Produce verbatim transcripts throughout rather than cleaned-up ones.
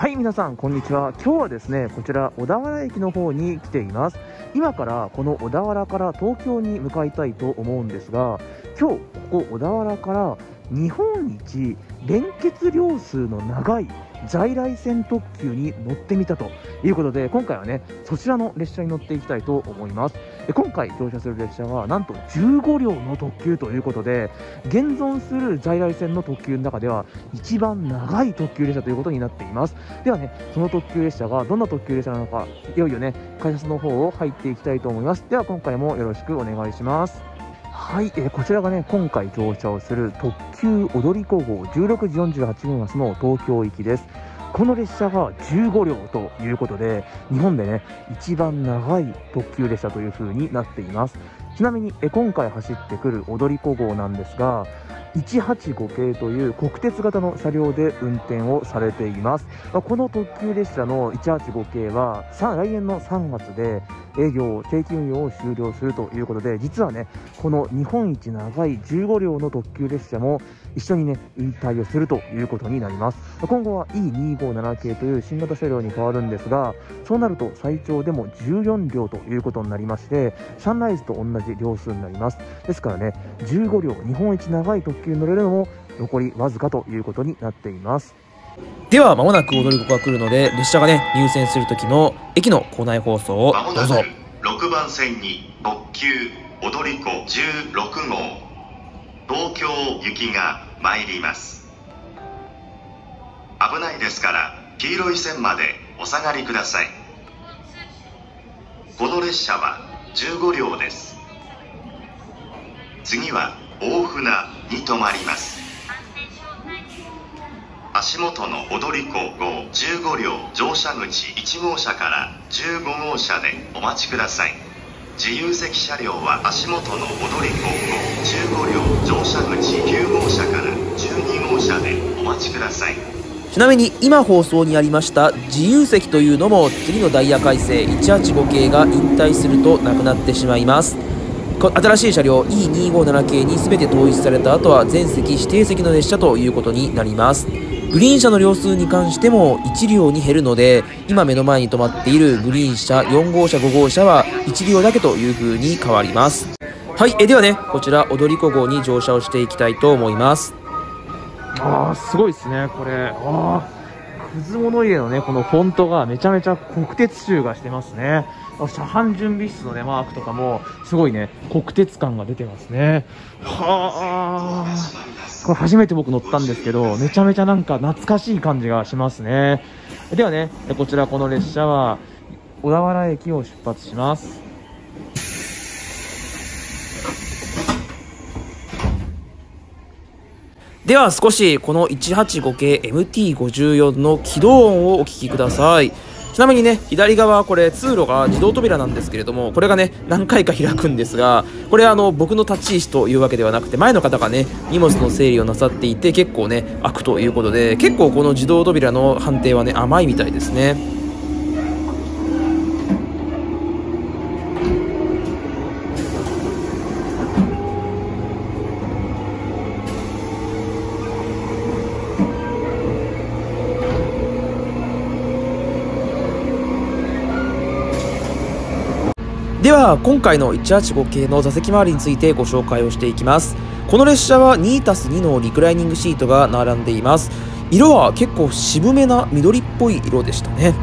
はい、皆さんこんにちは。今日はですね、こちら小田原駅の方に来ています。今からこの小田原から東京に向かいたいと思うんですが、今日ここ小田原から日本一連結両数の長い在来線特急に乗ってみたということで、今回はねそちらの列車に乗っていきたいと思います。今回乗車する列車はなんとじゅうごりょうの特急ということで、現存する在来線の特急の中では一番長い特急列車ということになっています。ではね、その特急列車がどんな特急列車なのか、いよいよね改札の方を入っていきたいと思います。では今回もよろしくお願いします。はい、えー、こちらがね今回乗車をする特急踊り子号じゅうろくじよんじゅうはちぶん発の東京行きです。この列車がじゅうごりょうということで、日本でね一番長い特急列車という風になっています。ちなみにえ今回走ってくる踊り子号なんですが、いちはちごけいという国鉄型の車両で運転をされています。この特急列車のいちはちごけいは来年のさんがつで営業定期運用を終了するということで、実はねこの日本一長いじゅうごりょうの特急列車も一緒にね引退をするということになります。今後は イーにーごーななけいという新型車両に変わるんですが、そうなると最長でもじゅうよんりょうということになりまして、サンライズと同じ両数になります。ですからねじゅうごりょう日本一長い特急乗れるのも残りわずかということになっています。では間もなく踊り子が来るので、列車がね入線する時の駅の構内放送をどうぞ。ろくばんせんに特急踊り子じゅうろくごう東京行きが参ります。危ないですから黄色い線までお下がりください。この列車はじゅうごりょうです。次は大船に止まります。足元の踊り子号じゅうごりょう乗車口いちごうしゃからじゅうごごうしゃでお待ちください。自由席車両は足元の踊り子号じゅうごりょう乗車口きゅうごうしゃからじゅうにごうしゃでお待ちください。ちなみに今放送にありました自由席というのも、次のダイヤ改正いちはちごけいが引退するとなくなってしまいます。新しい車両 イーにーごーななけいに全て統一された後は全席指定席の列車ということになります。グリーン車の両数に関してもいちりょうに減るので、今目の前に止まっているグリーン車よんごうしゃごごうしゃはいちりょうだけという風に変わります。はい、えではねこちら踊り子号に乗車をしていきたいと思います。あーすごいですねこれ。あーくず物入れのねこのフォントがめちゃめちゃ国鉄臭がしてますね。車販準備室の、ね、マークとかもすごいね国鉄感が出てますね。はあ、これ初めて僕乗ったんですけど、めちゃめちゃなんか懐かしい感じがしますね。ではねこちらこの列車は小田原駅を出発します。では少しこのいちはちごけい エムティーごじゅうよん の起動音をお聞きください。ちなみにね左側これ通路が自動扉なんですけれども、これがね何回か開くんですが、これはあの僕の立ち位置というわけではなくて、前の方がね荷物の整理をなさっていて結構ね開くということで、結構この自動扉の判定はね甘いみたいですね。では今回のいちはちごけいの座席周りについてご紹介をしていきます。この列車は にたすに のリクライニングシートが並んでいます。色は結構渋めな緑っぽい色でしたね。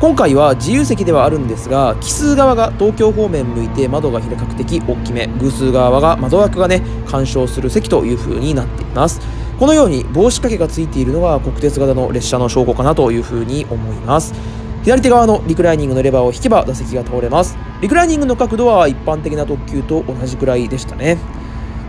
今回は自由席ではあるんですが、奇数側が東京方面向いて窓が比較的大きめ、偶数側が窓枠がね干渉する席という風になっています。このように帽子掛けがついているのが国鉄型の列車の証拠かなという風に思います。左手側のリクライニングのレバーを引けば座席が倒れます。リクライニングの角度は一般的な特急と同じくらいでしたね。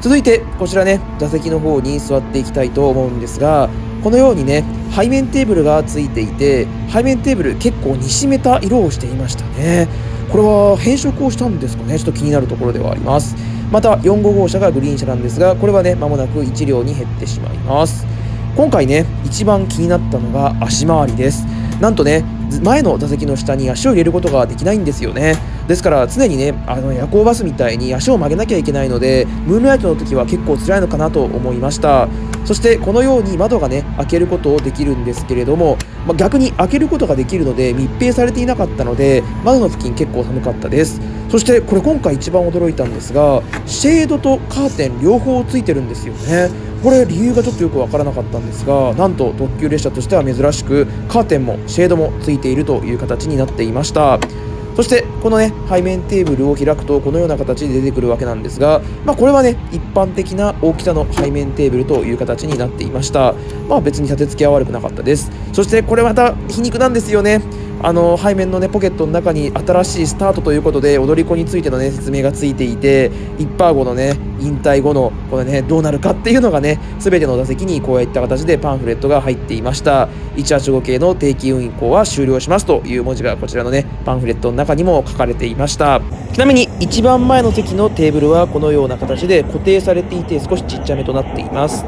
続いてこちらね座席の方に座っていきたいと思うんですが、このようにね背面テーブルがついていて、背面テーブル結構にしめた色をしていましたね。これは変色をしたんですかね、ちょっと気になるところではあります。またよんごうごうしゃがグリーン車なんですが、これはね間もなくいちりょうに減ってしまいます。今回ね一番気になったのが足回りです。なんとね前の座席の下に足を入れることができないんですよね。ですから常にね、あの夜行バスみたいに足を曲げなきゃいけないので、ムーンライトの時は結構辛いのかなと思いました。そしてこのように窓がね開けることできるんですけれども、まあ、逆に開けることができるので密閉されていなかったので窓の付近結構寒かったです。そしてこれ今回一番驚いたんですが、シェードとカーテン両方ついてるんですよね。これ理由がちょっとよくわからなかったんですが、なんと特急列車としては珍しくカーテンもシェードもついているという形になっていました。そしてこのね背面テーブルを開くとこのような形で出てくるわけなんですが、まあ、これはね一般的な大きさの背面テーブルという形になっていました。まあ別に立て付けは悪くなかったです。そしてこれまた皮肉なんですよね。あの背面の、ね、ポケットの中に新しいスタートということで踊り子についての、ね、説明がついていて、イッパー号の、ね、引退後のこれ、ね、どうなるかっていうのがね全ての座席にこういった形でパンフレットが入っていました。いちはちご系の定期運行は終了しますという文字がこちらの、ね、パンフレットの中にも書かれていました。ちなみに一番前の席のテーブルはこのような形で固定されていて少しちっちゃめとなっています。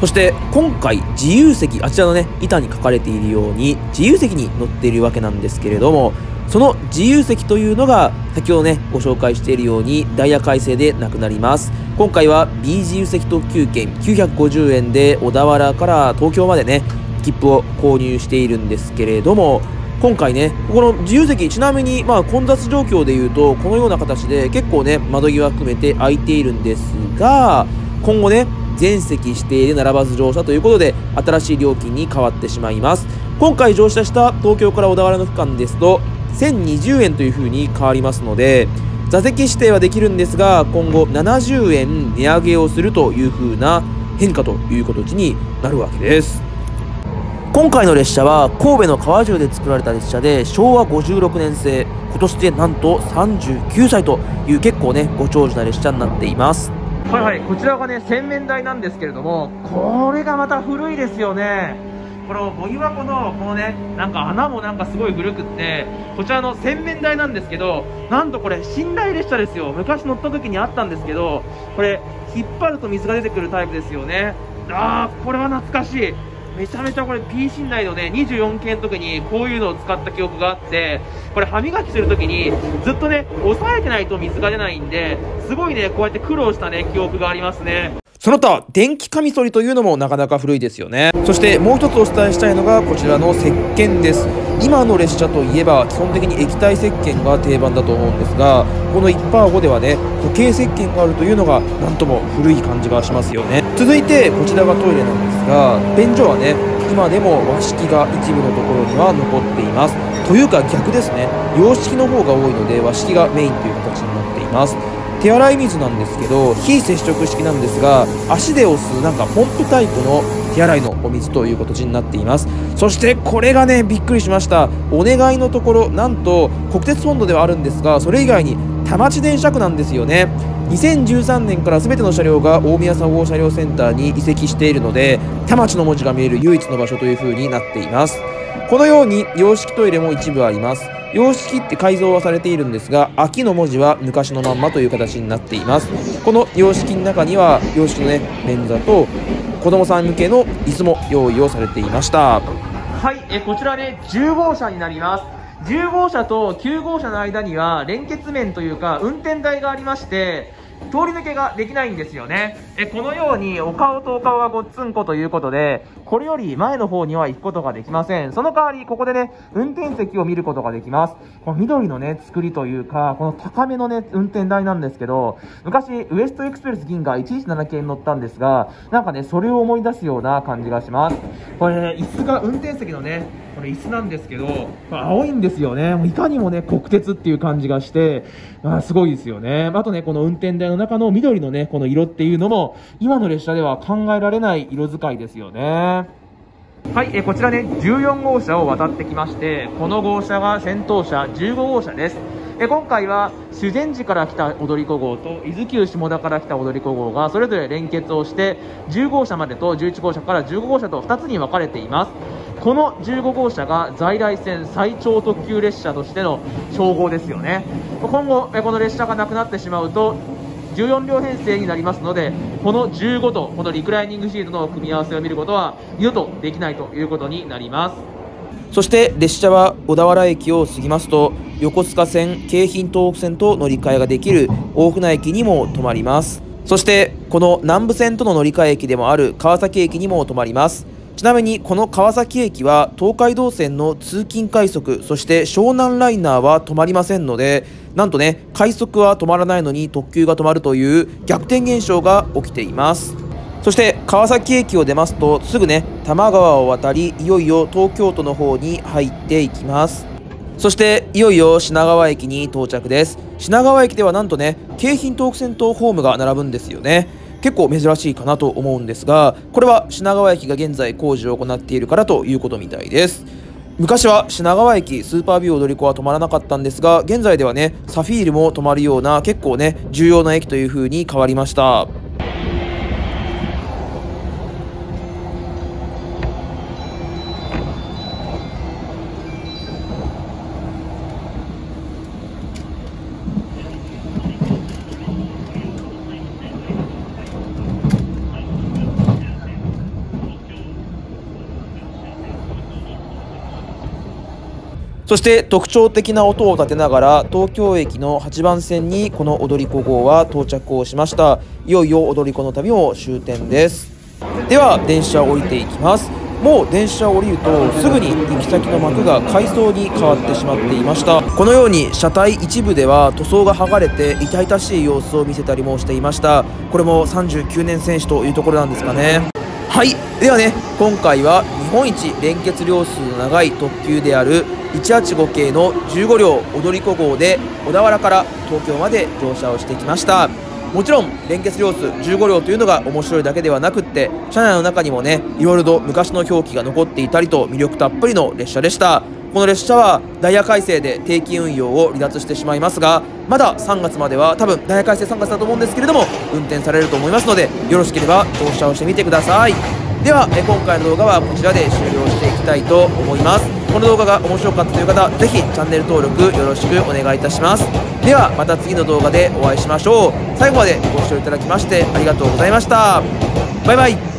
そして今回自由席、あちらのね板に書かれているように自由席に乗っているわけなんですけれども、その自由席というのが先ほどねご紹介しているようにダイヤ改正でなくなります。今回は B 自由席特急券きゅうひゃくごじゅうえんで小田原から東京までね切符を購入しているんですけれども、今回ねこの自由席、ちなみにまあ混雑状況でいうとこのような形で結構ね窓際含めて空いているんですが、今後ね全席指定で並ばず乗車ということで新しい料金に変わってしまいます。今回乗車した東京から小田原の区間ですとせんにじゅうえんというふうに変わりますので、座席指定はできるんですが今後ななじゅうえん値上げをするというふうな変化という形になるわけです。今回の列車は神戸の川中で作られた列車でしょうわごじゅうろくねん製、今年でなんとさんじゅうきゅうさいという結構ねご長寿な列車になっています。はいはい、こちらがね洗面台なんですけれども、これがまた古いですよね。このゴミ箱のこのねなんか穴もなんかすごい古くって、こちらの洗面台なんですけど、なんとこれ寝台列車ですよ。昔乗った時にあったんですけど、これ引っ張ると水が出てくるタイプですよね。あー、これは懐かしい。めちゃめちゃこれ P 寝台のねにじゅうよんけいの時にこういうのを使った記憶があって、これ歯磨きする時にずっとね押さえてないと水が出ないんで、すごいねこうやって苦労したね記憶がありますね。その他電気カミソリというのもなかなか古いですよね。そしてもう一つお伝えしたいのがこちらの石鹸です。今の列車といえば基本的に液体石鹸が定番だと思うんですが、このいちパーごではね固形石鹸があるというのがなんとも古い感じがしますよね。続いてこちらがトイレなんですが、便所はね今でも和式が一部のところには残っています。というか逆ですね、洋式の方が多いので和式がメインという形になっています。手洗い水なんですけど非接触式なんですが、足で押すなんかポンプタイプの手洗いのお水という形になっています。そしてこれがねびっくりしました。お願いのところ、なんと国鉄本土ではあるんですがそれ以外に田町電車区なんですよね。にせんじゅうさんねんから全ての車両が大宮総合車両センターに移籍しているので、田町の文字が見える唯一の場所という風になっています。このように洋式トイレも一部あります。洋式って改造はされているんですが、秋の文字は昔のまんまという形になっています。この洋式の中には洋式のね便座と子供さん向けの椅子も用意をされていました。はい、えこちらねじゅうごうしゃになります。じゅうごうしゃときゅうごうしゃの間には連結面というか運転台がありまして通り抜けができないんですよね。えこのようにお顔とお顔がごっつんこということで、これより前の方には行くことができません。その代わりここでね運転席を見ることができます。この緑のね作りというか、この高めのね運転台なんですけど、昔ウエストエクスプレス銀河いちいちななけいに乗ったんですが、なんかねそれを思い出すような感じがします。これ、ね、椅子が運転席のねこれ椅子なんですけど青いんですよね。いかにもね国鉄っていう感じがして、あすごいですよね。あとねこの運転台の中の緑のねこの色っていうのも今の列車では考えられない色使いですよね。はい、えこちらねじゅうよんごうしゃを渡ってきまして、この号車が先頭車じゅうごごうしゃです。え今回は修善寺から来た踊り子号と伊豆急下田から来た踊り子号がそれぞれ連結をしてじゅうごうしゃまでとじゅういちごうしゃからじゅうごごうしゃとふたつに分かれています。このじゅうごごうしゃが在来線最長特急列車としての称号ですよね。今後えこの列車がなくなってしまうとじゅうよんりょうへんせいになりますので、このじゅうごとこのリクライニングシートの組み合わせを見ることは二度とできないということになります。そして列車は小田原駅を過ぎますと、横須賀線、京浜東北線と乗り換えができる大船駅にも止まります。そしてこの南武線との乗り換え駅でもある川崎駅にも止まります。ちなみにこの川崎駅は東海道線の通勤快速、そして湘南ライナーは止まりませんので、なんとね、快速は止まらないのに特急が止まるという逆転現象が起きています。そして川崎駅を出ますとすぐね、多摩川を渡り、いよいよ東京都の方に入っていきます。そしていよいよ品川駅に到着です。品川駅ではなんとね、京浜東北線とホームが並ぶんですよね。結構珍しいかなと思うんですが、これは品川駅が現在工事を行っているからということみたいです。昔は品川駅スーパービュー踊り子は止まらなかったんですが、現在ではね、サフィールも止まるような結構ね、重要な駅という風に変わりました。そして特徴的な音を立てながら東京駅のはちばん線にこの踊り子号は到着をしました。いよいよ踊り子の旅も終点です。では電車を降りていきます。もう電車を降りるとすぐに行き先の幕が階層に変わってしまっていました。このように車体一部では塗装が剥がれて痛々しい様子を見せたりもしていました。これもさんじゅうきゅうねん選手というところなんですかね。はい、ではね、今回は日本一連結両数の長い特急であるいちはちご系のじゅうごりょう踊り子号で小田原から東京まで乗車をしてきました。もちろん連結両数じゅうごりょうというのが面白いだけではなくって、車内の中にもね、いろいろと昔の表記が残っていたりと魅力たっぷりの列車でした。この列車はダイヤ改正で定期運用を離脱してしまいますが、まださんがつまでは、多分ダイヤ改正さんがつだと思うんですけれども、運転されると思いますので、よろしければ乗車をしてみてください。ではえ今回の動画はこちらで終了していきたいと思います。この動画が面白かったという方、ぜひチャンネル登録よろしくお願いいたします。ではまた次の動画でお会いしましょう。最後までご視聴いただきましてありがとうございました。バイバイ。